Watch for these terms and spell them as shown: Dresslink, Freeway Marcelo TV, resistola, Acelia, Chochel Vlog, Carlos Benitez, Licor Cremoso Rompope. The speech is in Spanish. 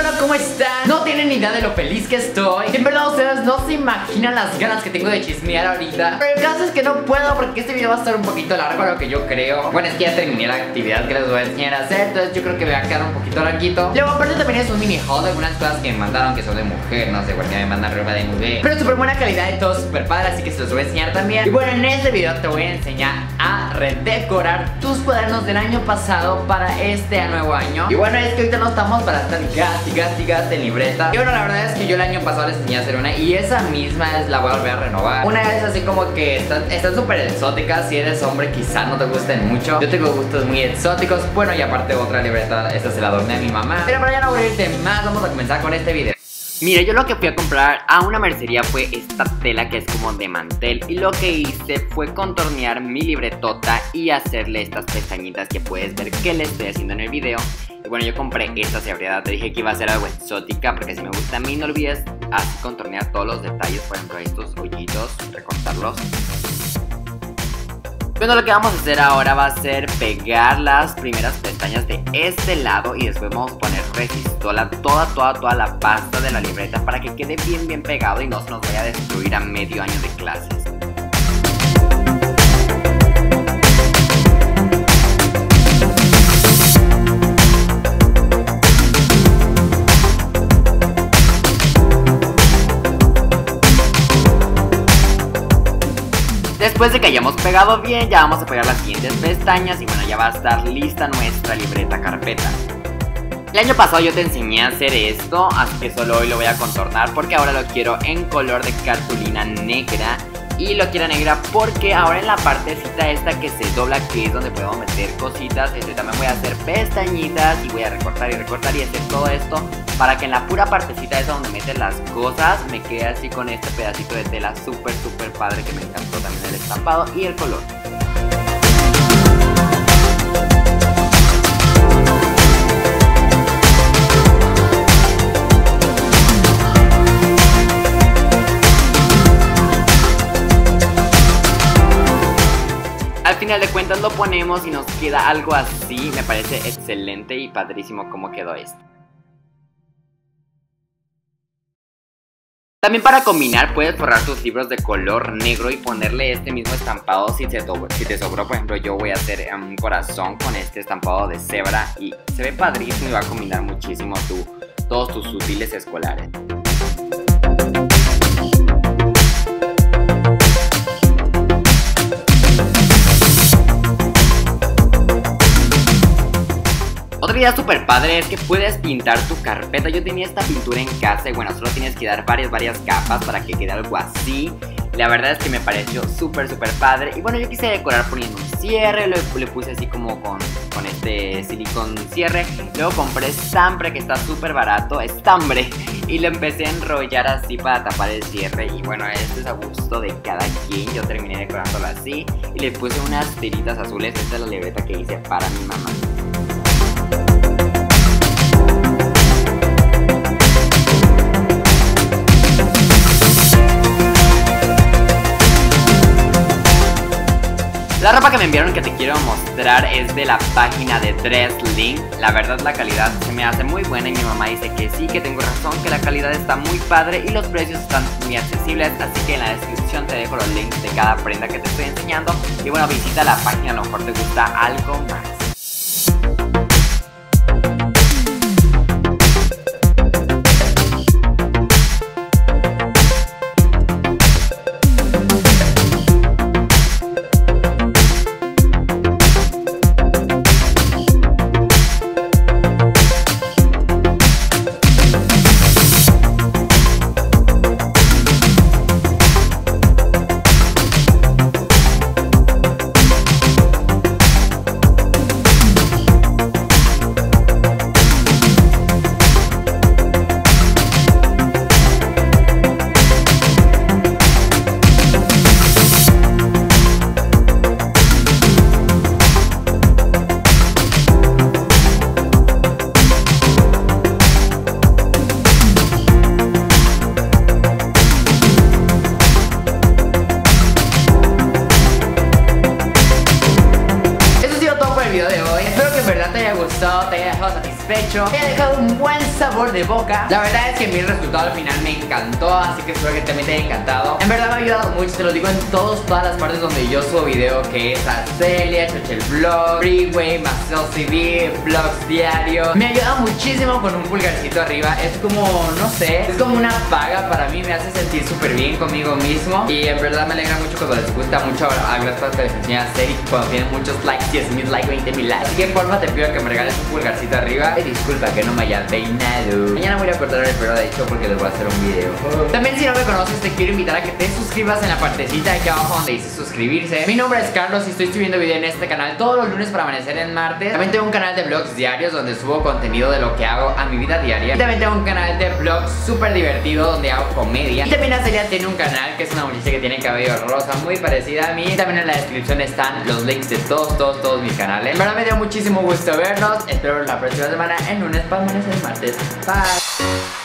hola, ¿cómo están? No tienen ni idea de lo feliz que estoy. En verdad ustedes no se imaginan las ganas que tengo de chismear ahorita. Pero el caso es que no puedo porque este video va a estar un poquito largo, a lo que yo creo. Bueno, es que ya terminé la actividad que les voy a enseñar a hacer, entonces yo creo que me va a quedar un poquito larguito. Luego aparte también es un mini haul de algunas cosas que me mandaron, que son de mujer, no sé por qué me mandan ropa de mujer, pero súper buena calidad y todo súper padre, así que se los voy a enseñar también. Y bueno, en este video te voy a enseñar a redecorar tus cuadernos del año pasado para este nuevo año. Y bueno, es que ahorita no estamos para estar gas en libreta. Y bueno, la verdad es que yo el año pasado les enseñé a hacer una, y esa misma es la voy a volver a renovar. Una es así como que están súper exóticas. Si eres hombre quizá no te gusten mucho. Yo tengo gustos muy exóticos. Bueno, y aparte otra libreta, esta se la doné a mi mamá. Pero para ya no aburrirte más, vamos a comenzar con este video. Mira, yo lo que fui a comprar a una mercería fue esta tela que es como de mantel, y lo que hice fue contornear mi libretota y hacerle estas pestañitas que puedes ver que le estoy haciendo en el video. Y bueno, yo compré esta seriedad, te dije que iba a ser algo exótica porque si me gusta a mí, no olvides así contornear todos los detalles, por ejemplo estos hoyitos, recortarlos. Bueno, lo que vamos a hacer ahora va a ser pegar las primeras pestañas de este lado y después vamos a poner resistola toda la pasta de la libreta para que quede bien pegado y no se nos vaya a destruir a medio año de clases. Después de que hayamos pegado bien, ya vamos a pegar las siguientes pestañas y bueno, ya va a estar lista nuestra libreta carpeta. El año pasado yo te enseñé a hacer esto, así que solo hoy lo voy a contornar porque ahora lo quiero en color de cartulina negra. Y lo quiero negra porque ahora en la partecita esta que se dobla, que es donde podemos meter cositas, también voy a hacer pestañitas y voy a recortar y hacer todo esto para que en la pura partecita esa donde metes las cosas me quede así con este pedacito de tela súper padre, que me encantó también el estampado y el color. Al final de cuentas lo ponemos y nos queda algo así. Me parece excelente y padrísimo cómo quedó esto. También para combinar puedes forrar tus libros de color negro y ponerle este mismo estampado si te sobró. Por ejemplo, yo voy a hacer un corazón con este estampado de cebra y se ve padrísimo y va a combinar muchísimo todos tus útiles escolares. Idea súper padre es que puedes pintar tu carpeta. Yo tenía esta pintura en casa y bueno, solo tienes que dar varias capas para que quede algo así. La verdad es que me pareció súper padre. Y bueno, yo quise decorar poniendo un cierre, le puse así como con este silicón cierre. Luego compré estambre que está súper barato, estambre, y lo empecé a enrollar así para tapar el cierre. Y bueno, esto es a gusto de cada quien. Yo terminé decorándolo así y le puse unas tiritas azules. Esta es la libreta que hice para mi mamá. La ropa que me enviaron que te quiero mostrar es de la página de Dresslink. La verdad la calidad se me hace muy buena y mi mamá dice que sí, que tengo razón, que la calidad está muy padre y los precios están muy accesibles. Así que en la descripción te dejo los links de cada prenda que te estoy enseñando. Y bueno, visita la página, a lo mejor te gusta algo más. de boca. La verdad es que mi resultado al final me encantó, así que espero que también te haya encantado. En verdad me ha ayudado mucho, te lo digo, en todas las partes donde yo subo video, que es Acelia, Chochel Vlog, Freeway, Marcelo TV, Vlogs diario. Me ayuda muchísimo con un pulgarcito arriba. Es como, no sé, es como una paga para mí, me hace sentir súper bien conmigo mismo. Y en verdad me alegra mucho cuando les gusta mucho a las cosas que les enseñan a hacer, y cuando tienen muchos likes, 10,000 likes, 20,000 likes. Así que porfa, te pido que me regales un pulgarcito arriba. Y disculpa que no me haya peinado. Mañana voy a cortar el pelo, de hecho, porque les voy a hacer un video. También, si no me conoces, te quiero invitar a que te suscribas en la partecita aquí abajo donde dice suscribirse. Mi nombre es Carlos y estoy subiendo video en este canal todos los lunes para amanecer en martes. También tengo un canal de vlogs diarios donde subo contenido de lo que hago a mi vida diaria. Y también tengo un canal de vlogs súper divertido donde hago comedia. Y también Acelia tiene un canal, que es una muchacha que tiene cabello rosa, muy parecida a mí. Y también en la descripción están los links de todos mis canales. En verdad me dio muchísimo gusto vernos. Espero la próxima semana en lunes para amanecer en martes. Bye.